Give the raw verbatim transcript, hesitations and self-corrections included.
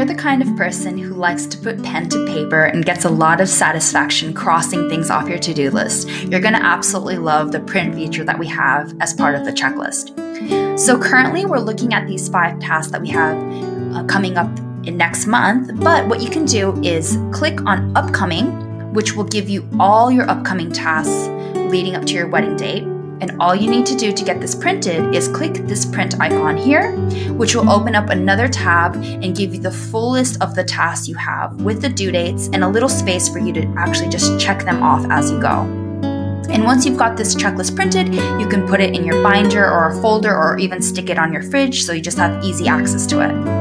You're the kind of person who likes to put pen to paper and gets a lot of satisfaction crossing things off your to-do list, you're going to absolutely love the print feature that we have as part of the checklist. So currently we're looking at these five tasks that we have uh, coming up in next month, but what you can do is click on upcoming, which will give you all your upcoming tasks leading up to your wedding date. And all you need to do to get this printed is click this print icon here, which will open up another tab and give you the full list of the tasks you have with the due dates and a little space for you to actually just check them off as you go. And once you've got this checklist printed, you can put it in your binder or a folder or even stick it on your fridge so you just have easy access to it.